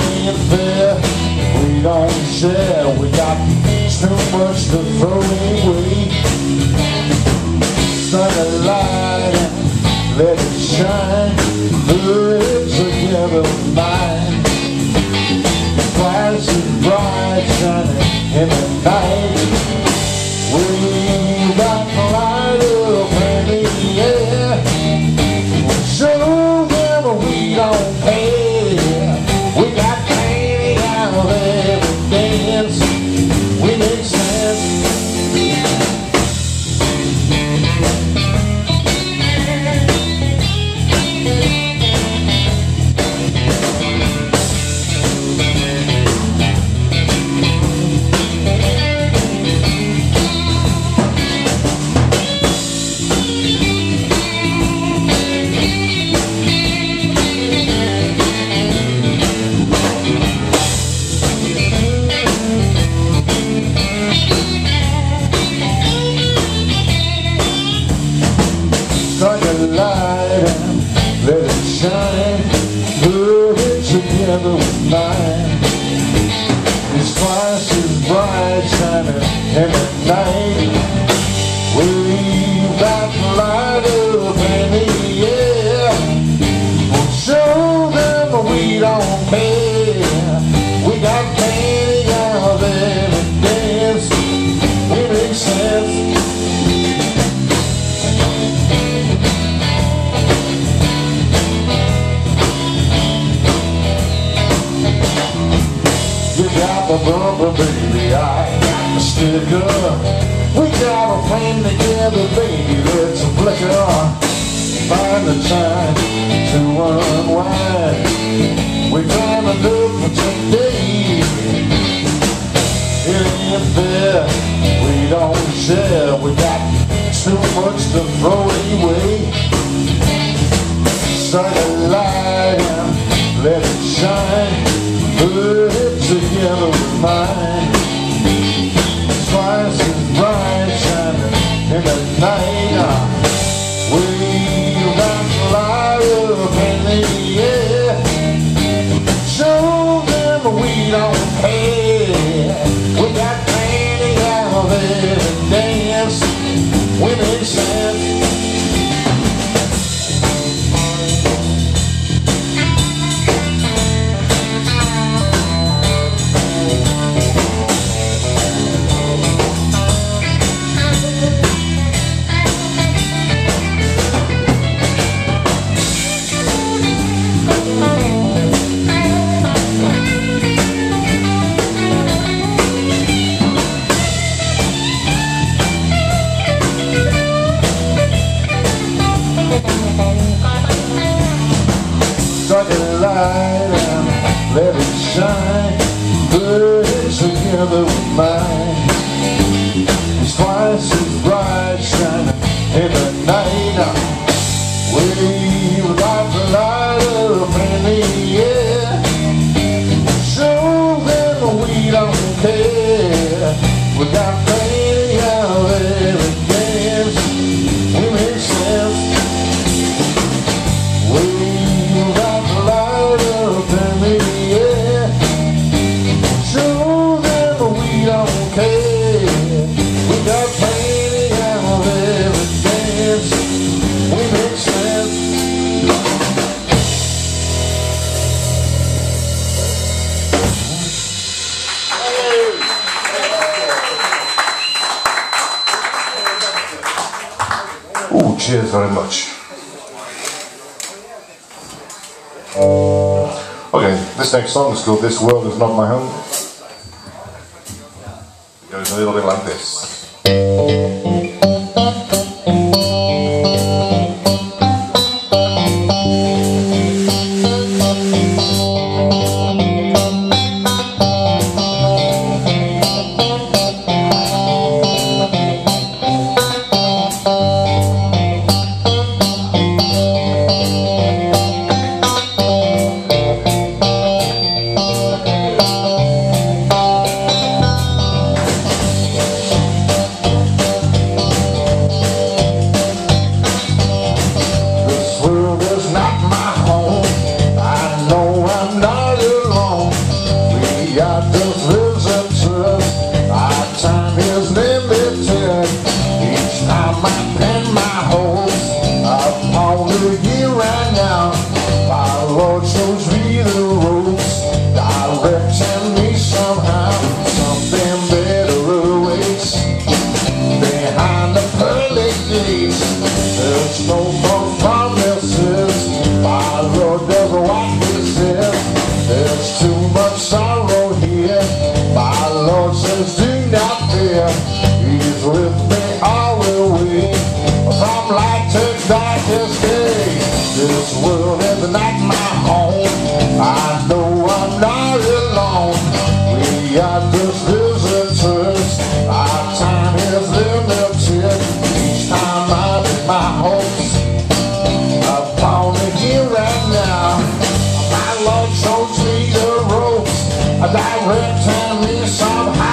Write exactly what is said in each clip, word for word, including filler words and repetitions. any affair we don't share. We got too much to throw away. Sunlight light, let it shine. The lips together mine. Flash and bright, shining in the night. We got light up in the air. Show them we don't care. Light and let it shine. Put it together with mine. This flash is bright, shining in the night. Wave that light up in the air. We'll show them that we don't care. We got plenty of evidence. We make sense. We got a bumper, baby, I got a sticker. We got a plan together, baby, let's flicker. Find the time to unwind. We're trying to do for today. It ain't fair, we don't share. We got too much to throw away. Start a light and let it shine. Put it together with mine. Twice as bright, shining in the night. Wave that light up in the air. Show them we don't care. We got plenty of evidence. We make sense. Let it shine, put it together with mine. It's twice as bright, shining in the night. We've got the light up in the air. Show them we don't care. We got plenty of evidence. We make sense. Oh, cheers very much. Okay, this next song is called This World Is Not My Home. It goes a little bit like this. got this vision trip. I time is limited. Each time I pin my hopes upon the year right now. My Lord shows me the ropes, directing me somehow. Something better awaits behind the pearly gates. There's no more promises. My Lord does what he says. There's too much sorrow. Do not fear, he's with me all the way, from light to darkest day. This world is not my home, I know I'm not alone. We are just visitors, our time is limited. Each time I lift my hopes upon the here and now, my Lord shows me the ropes, directing me somehow.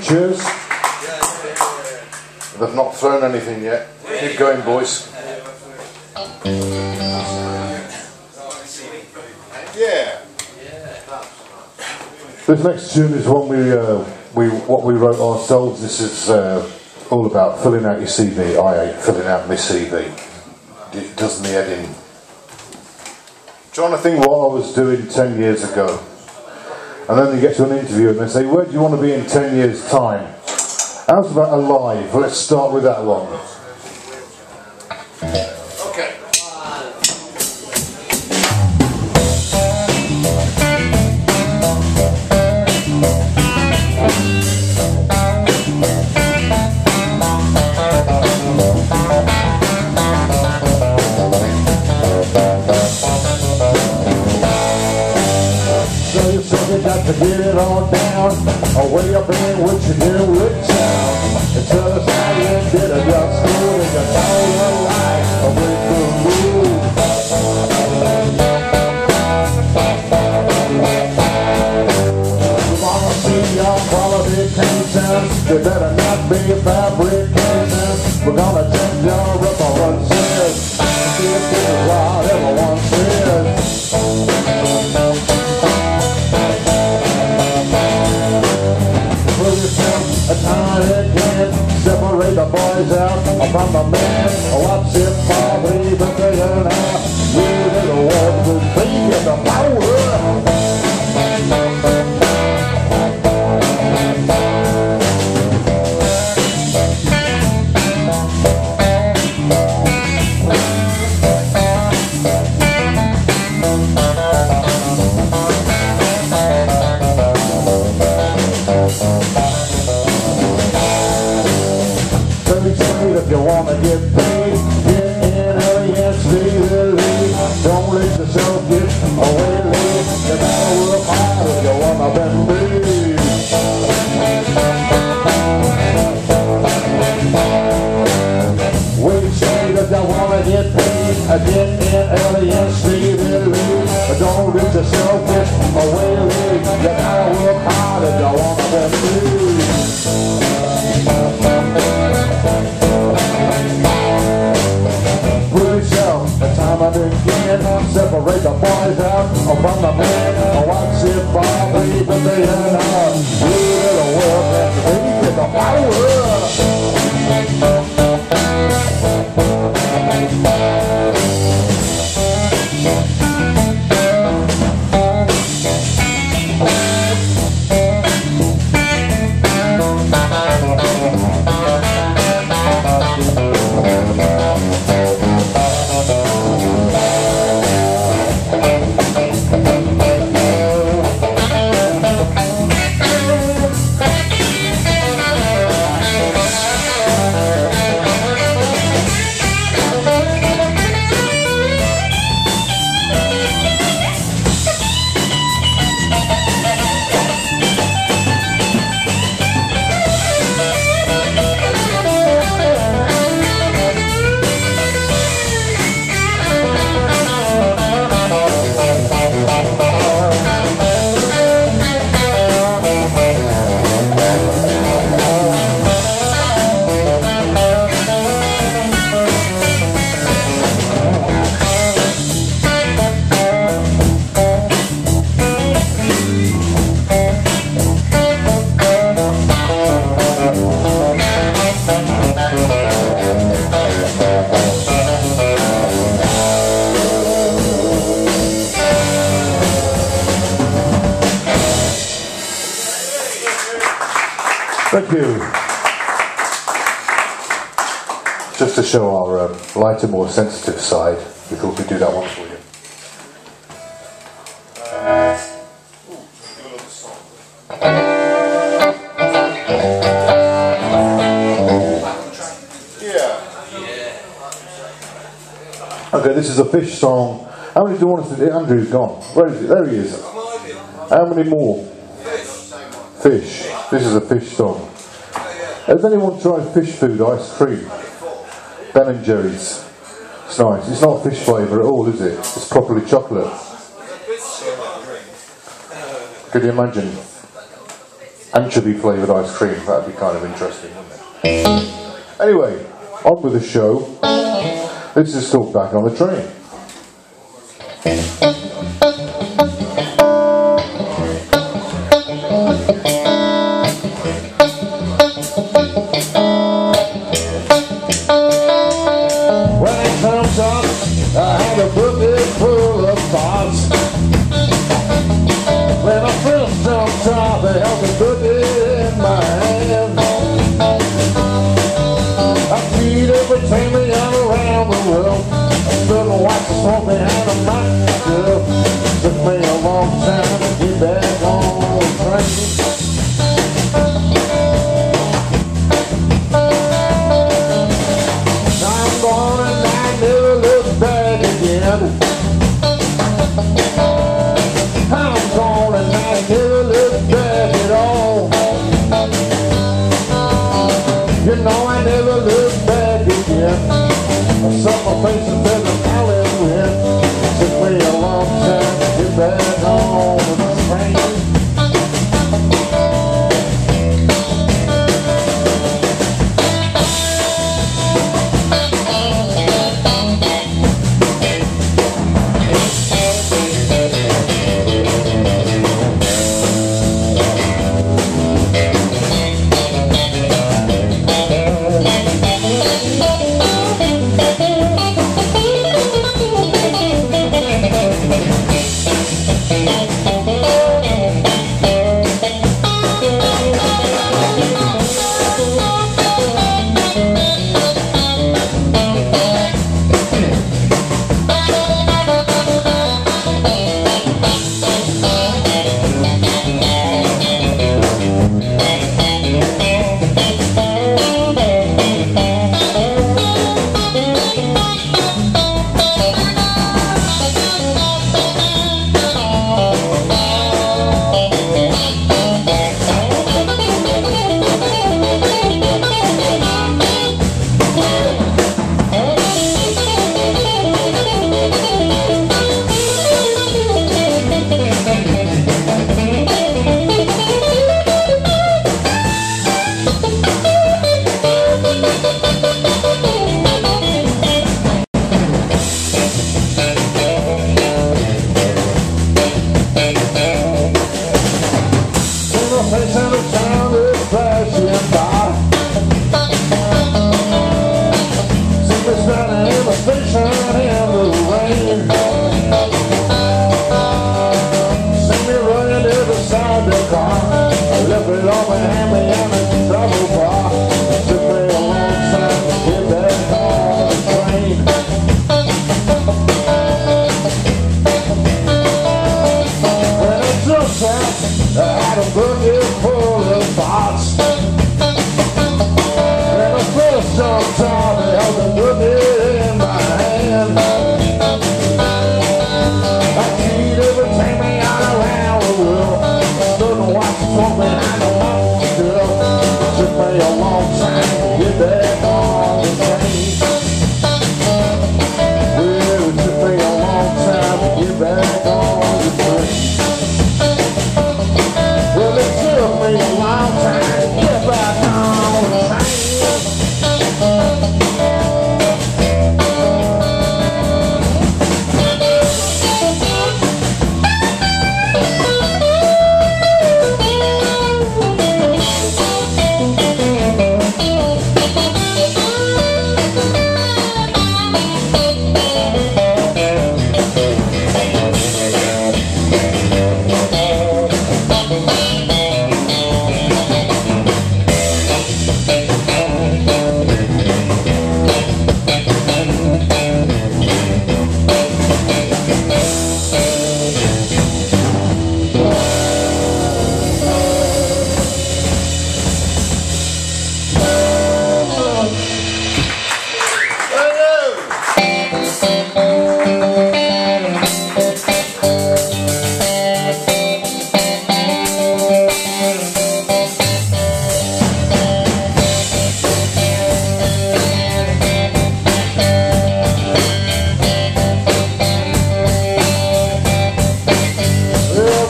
Cheers. They've not thrown anything yet. Keep going, boys. Yeah. This next tune is one we uh, we what we wrote ourselves. This is uh, all about filling out your C V. I hate filling out my C V. It does me head in. Trying to think what I was doing ten years ago. And then you get to an interview and they say, where do you want to be in ten years' time? How's about alive? Let's start with that one. Okay. Got to get it on down, away up in Wichita, Woodtown. You better not be a fabrication. We're gonna change your up on one set. See if this is what everyone says. Put yourself a tiny can. Separate the boys out from the men. Watch it fall, leave it to you now. We little world will be in the power. If you wanna get paid, get in early and stay early. Don't let yourself get away late. You better work hard if you wanna be paid. Wait straight if you wanna get paid. Get in early and stay early. Don't let yourself get away late. You better work hard if you wanna be paid. Again. Separate the boys out from the men. Watch it fall, leave it to you now. We the world and we get the power. Thank you. Just to show our um, lighter, more sensitive side, we thought we'd do that one for you. Yeah. Okay, this is a Fish song. How many do you want us to do? Andrew's gone. Where is it? There he is. How many more? Fish. This is a Fish song. Has anyone tried fish food ice cream? Ben and Jerry's. It's nice. It's not fish flavour at all, is it? It's properly chocolate. Could you imagine? Anchovy flavoured ice cream. That'd be kind of interesting, wouldn't it? Anyway, on with the show. This is called Back on the Train. Back on the train. You know I never look back again. I saw my face in bed and falling in. It took me a long time to get back on the train.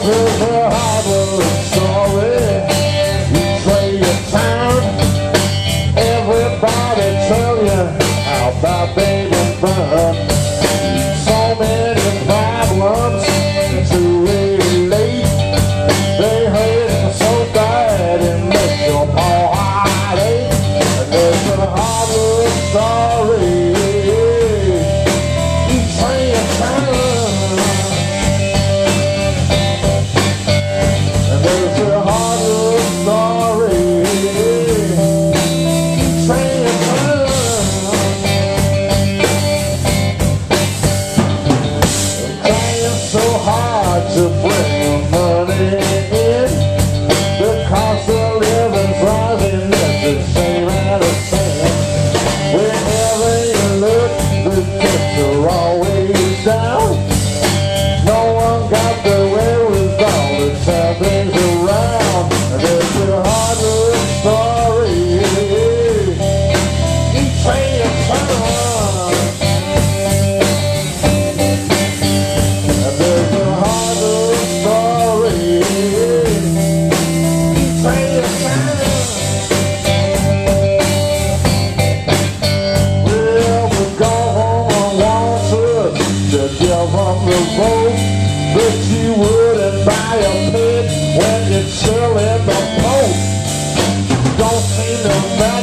We're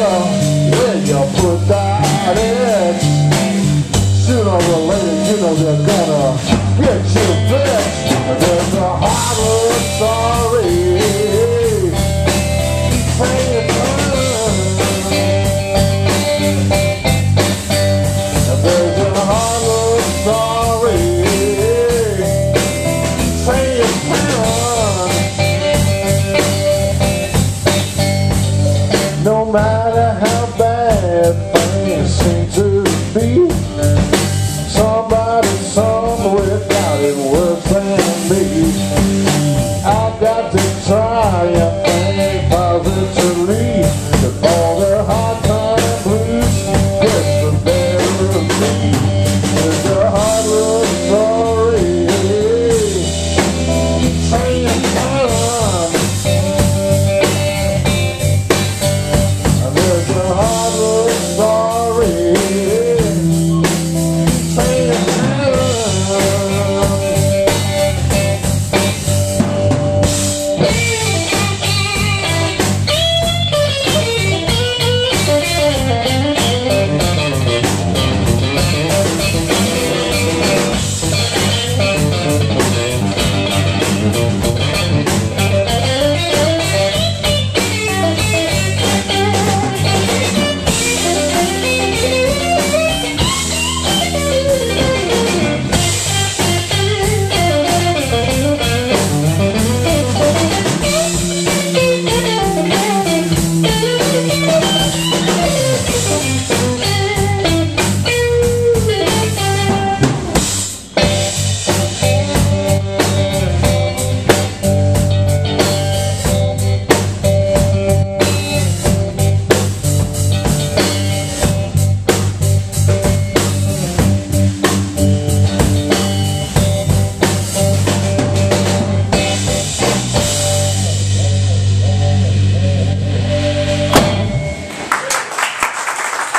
well, where you put that in, sooner or later you know they're gonna get you fixed. There's a horror story playing through. There's a horror story playing through. No matter how bad things seem to be, somebody somewhere got it worse than me. I've got to try and think positively.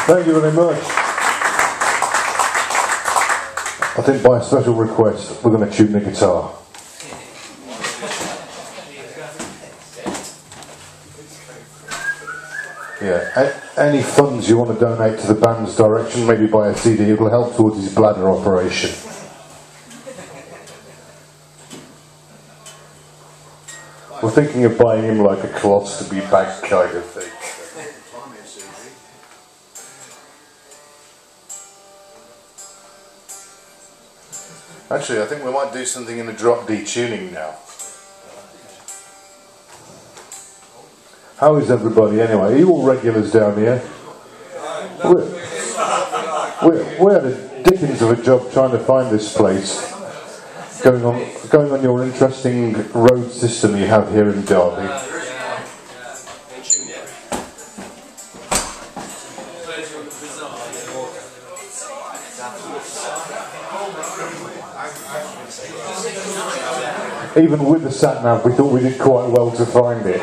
Thank you very much. I think by special request, we're going to tune the guitar. Yeah. Any funds you want to donate to the band's direction, maybe buy a C D, it will help towards his bladder operation. We're thinking of buying him like a cloth to be back kind of thing. Actually, I think we might do something in the drop D tuning now. How is everybody anyway? Are you all regulars down here? We're, we're, we had a dickens of a job trying to find this place. Going on, going on your interesting road system you have here in Derby. Even with the sat nav, we thought we did quite well to find it.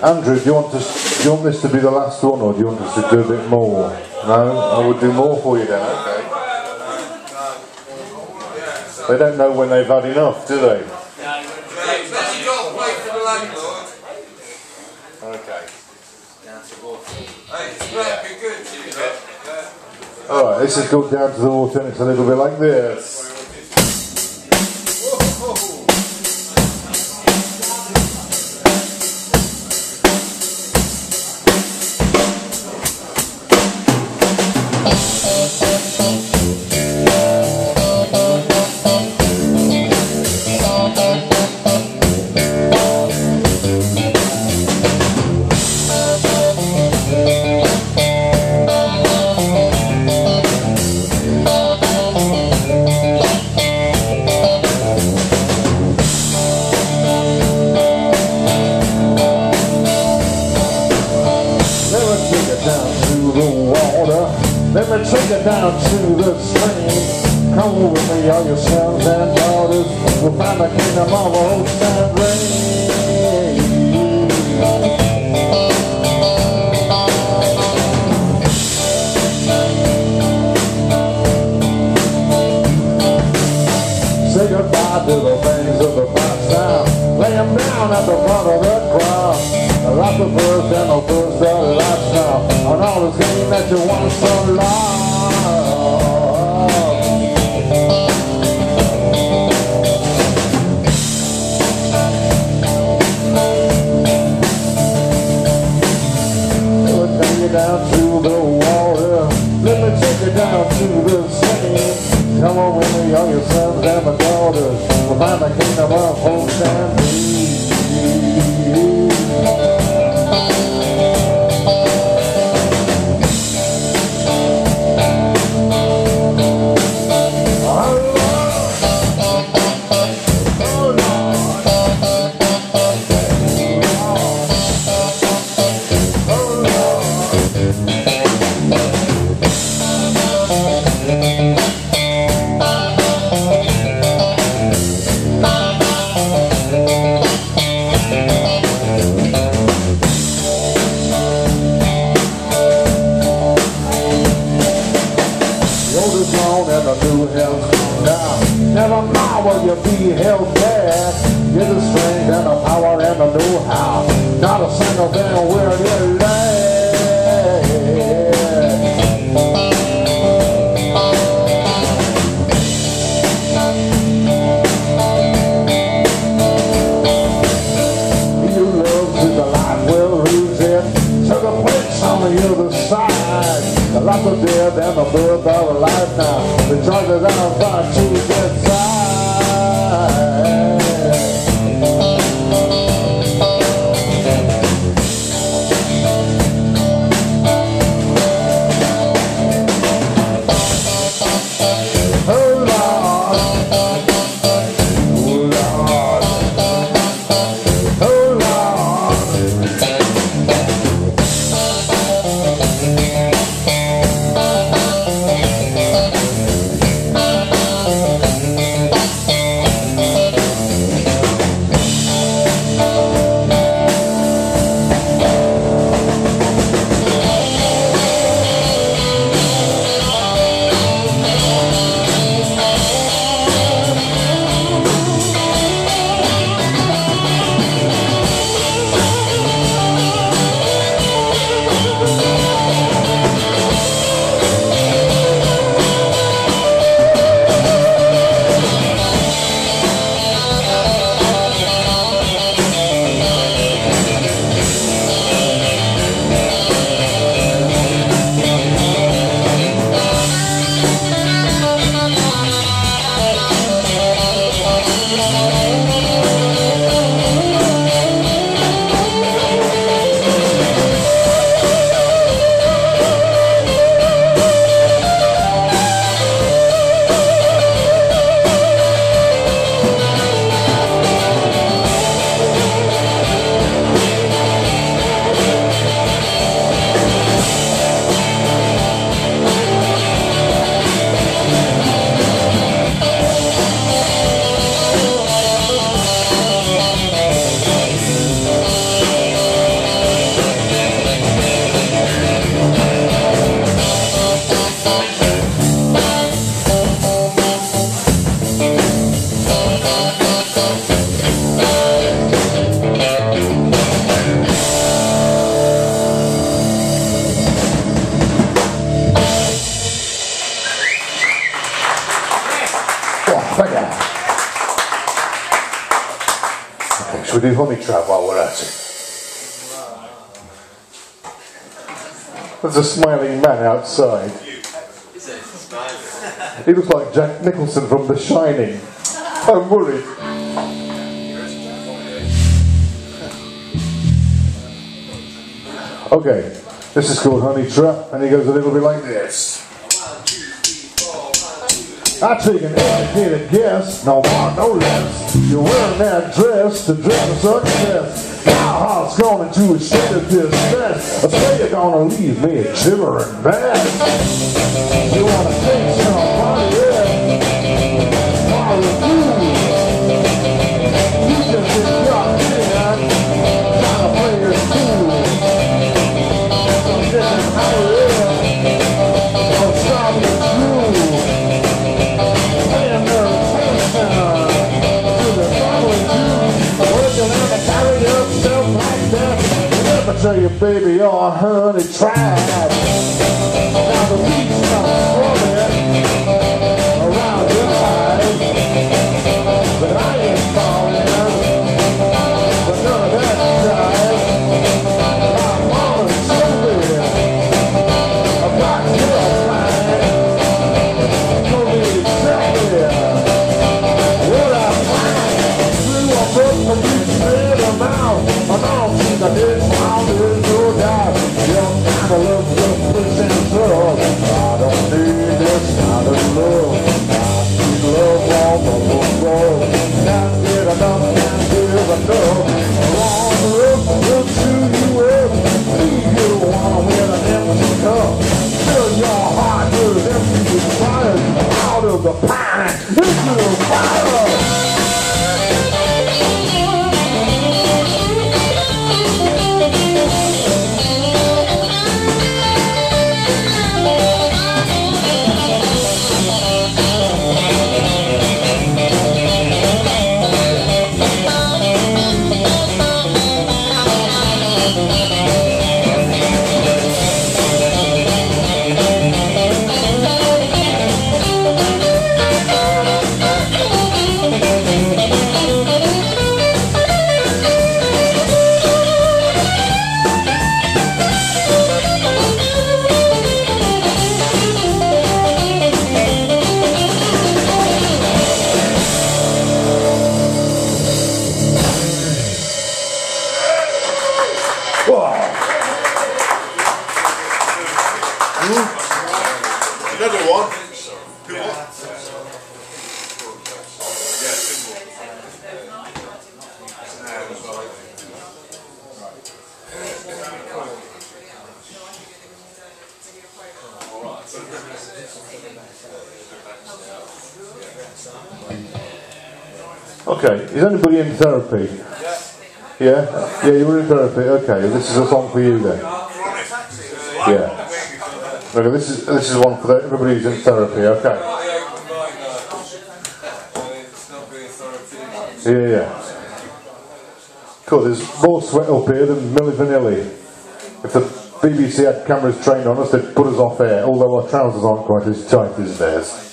Andrew, do you want to, do you want this to be the last one, or do you want us to do a bit more? No, I would do more for you then. Okay. They don't know when they've had enough, do they? Okay. All right, this is called Down to the Water, and it's a little bit like this. Down to the stream, come with me, all yourselves and daughters. We'll find a tomorrow's not rain. Say goodbye to the things of the past time. Lay them down at the front of the crowd. I like the birds and the birds that last now, and all the things that you want so long. Let me take you down to the water. Let me take you down to the sea. Come on with me, all your sons and my daughters. We'll find the kingdom of hope and peace. A smiling man outside. He looks like Jack Nicholson from The Shining. I'm worried. Okay, this is called Honey Trap, and he goes a little bit like this. I take an educated guess, no more, no less. You're wearing that dress to dream of success. My heart's gone into a shade of distress. I say you're gonna leave me a gibbering mess. You wanna take somebody else? I refuse. tell you, baby, you're a honey trap. Now the beat stops swirling around your eyes, but I ain't falling, but none of that drives. My mama told me about your mind, told me exactly what I find. Through a book from you, straight them out, and all things I did. I love the push and tug. I don't need this kind of love. I need love all over the world. Can't get enough, can't give enough. Long look, look to you up. See you wanna win an empty cup. Fill your heart with empty desire. Out of the pine into the fire. Okay, is anybody in therapy? Yeah. Yeah? Yeah, you were in therapy. Okay, this is a song for you then. Yeah. Okay, this is this is one for everybody who's in therapy. Okay. Yeah, yeah. Cool. There's more sweat up here than Milli Vanilli. If the B B C had cameras trained on us, they'd put us off air. Although our trousers aren't quite as tight as theirs.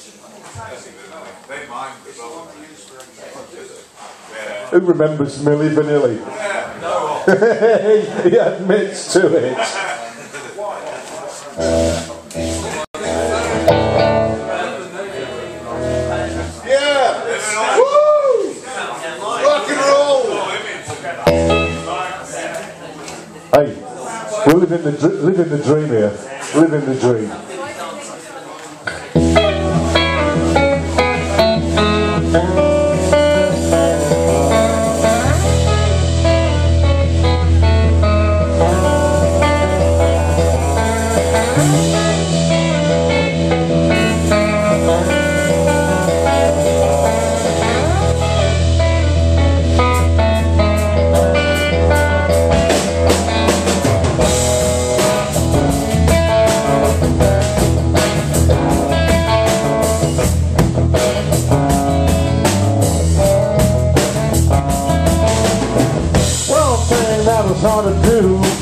Who remembers Milli Vanilli? Yeah, no one. He admits to it. Yeah! Woo! Rock and roll! Hey, we're living the, dr living the dream here. Living the dream.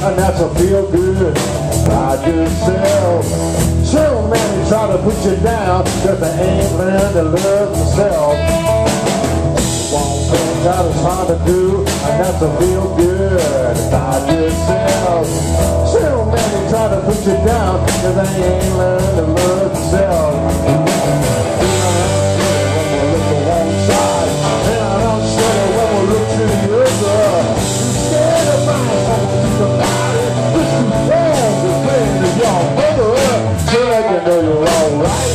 And that's a feel good. Ride yourself. So many try to put you down, cause they ain't learned to love yourself. One thing that is hard to do, and that's a feel good. Ride yourself. So many try to put you down, cause they ain't learned to love yourself. When we look to one side, and I don't say when we look to the other. Scared of my own. You know you're alright.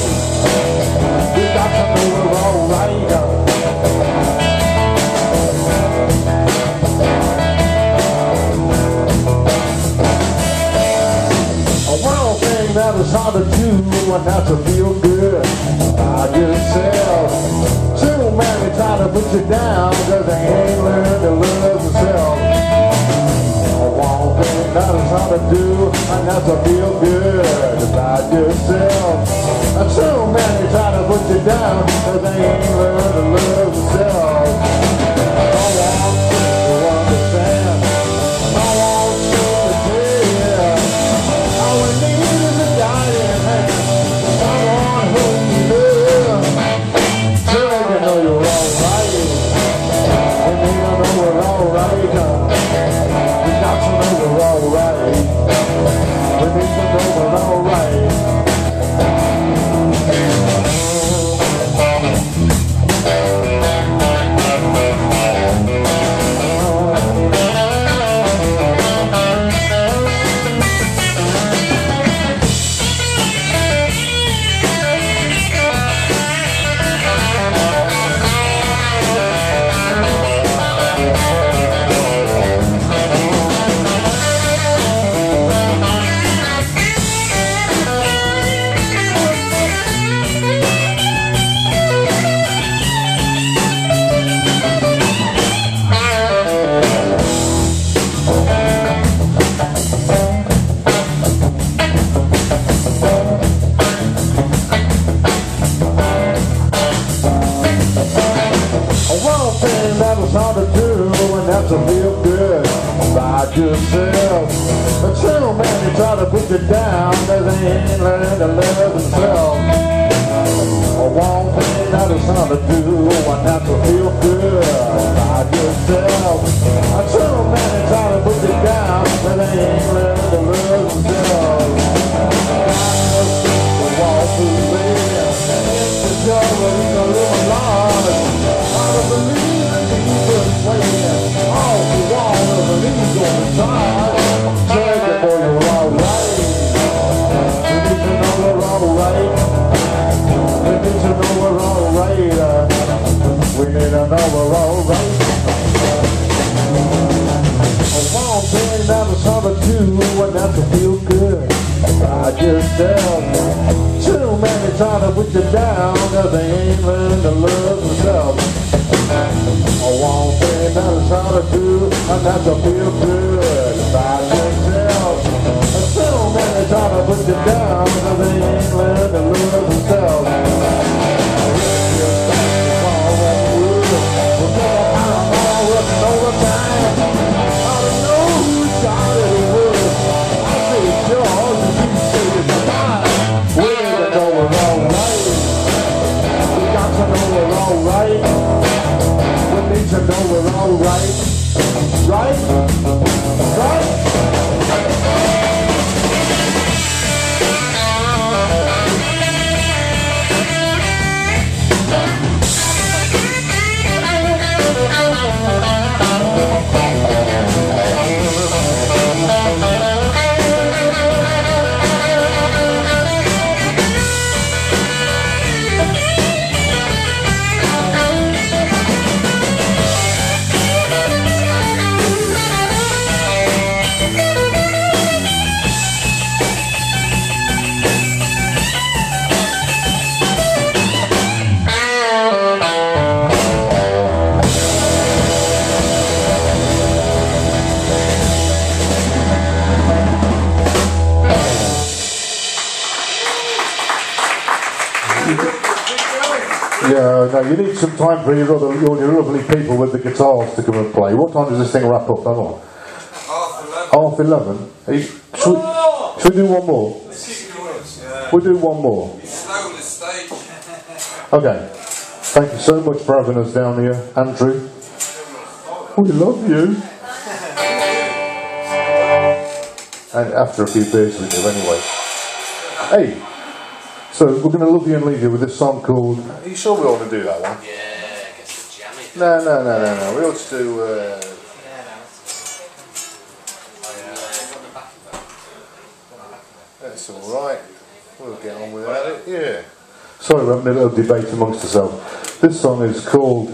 You got to know you're alright. One thing that is hard to do, and that's to feel good about yourself. Too many try to put you down, cause they ain't learned to love yourself. One thing that is hard to do, and that's to feel good about yourself. And so many try to put you down, but they ain't learned to love yourself. I want you to understand, I want you to do. Time for your, other, your, your lovely people with the guitars to come and play. What time does this thing wrap up? Hang on. Half eleven. Half eleven. Should we, should we do one more? Let's keep it going. Yeah. We'll do one more. It's slow on the stage. Okay. Thank you so much for having us down here, Andrew. We love you. And after a few beers we do anyway. Hey. So we're going to love you and leave you with this song called. Are you sure we ought to do that one? Yeah, I guess the jammy. No, no, no, no, no. We ought to do. Uh... That's all right. We'll get on without it. Yeah. Sorry, we're having a little debate amongst ourselves. This song is called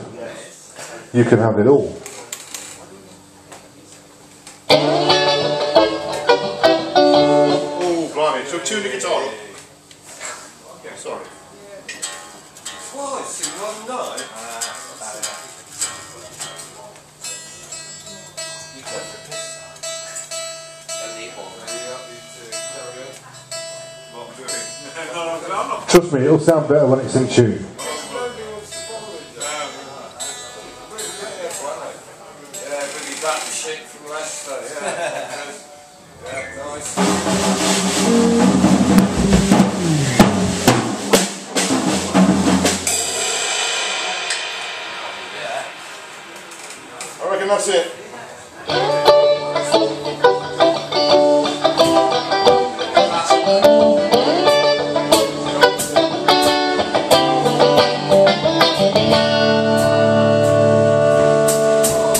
"You Can Have It All." Oh, blimey! So tune the guitar up. Sorry. Twice in one night. You got the piss. Don't need more. Not doing. No, I'm not. Trust me, it'll sound better when it's in tune. I reckon that's it.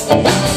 Thank you.